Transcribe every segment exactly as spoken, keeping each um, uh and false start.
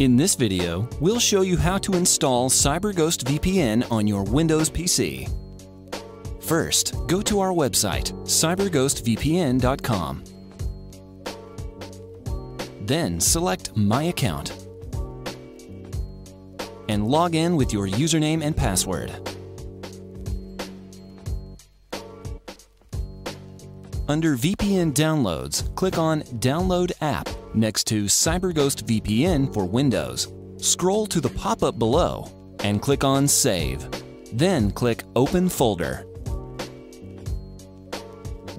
In this video, we'll show you how to install CyberGhost V P N on your Windows P C. First, go to our website, cyber ghost v p n dot com. Then select My Account and log in with your username and password. Under V P N Downloads, click on Download App next to CyberGhost V P N for Windows. Scroll to the pop-up below and click on Save. Then click Open Folder.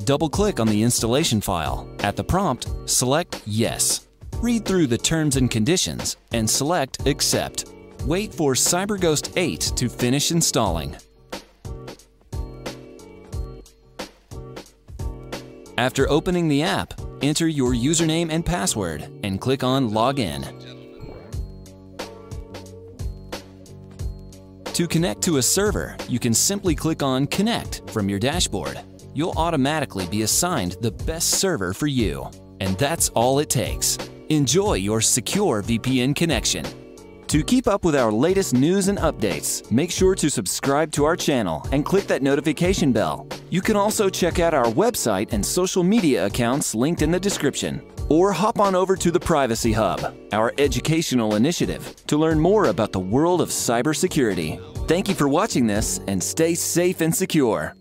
Double-click on the installation file. At the prompt, select Yes. Read through the terms and conditions and select Accept. Wait for CyberGhost eight to finish installing. After opening the app, enter your username and password and click on Login. To connect to a server, you can simply click on Connect from your dashboard. You'll automatically be assigned the best server for you. And that's all it takes. Enjoy your secure V P N connection. To keep up with our latest news and updates, make sure to subscribe to our channel and click that notification bell. You can also check out our website and social media accounts linked in the description. Or hop on over to the Privacy Hub, our educational initiative, to learn more about the world of cybersecurity. Thank you for watching this and stay safe and secure.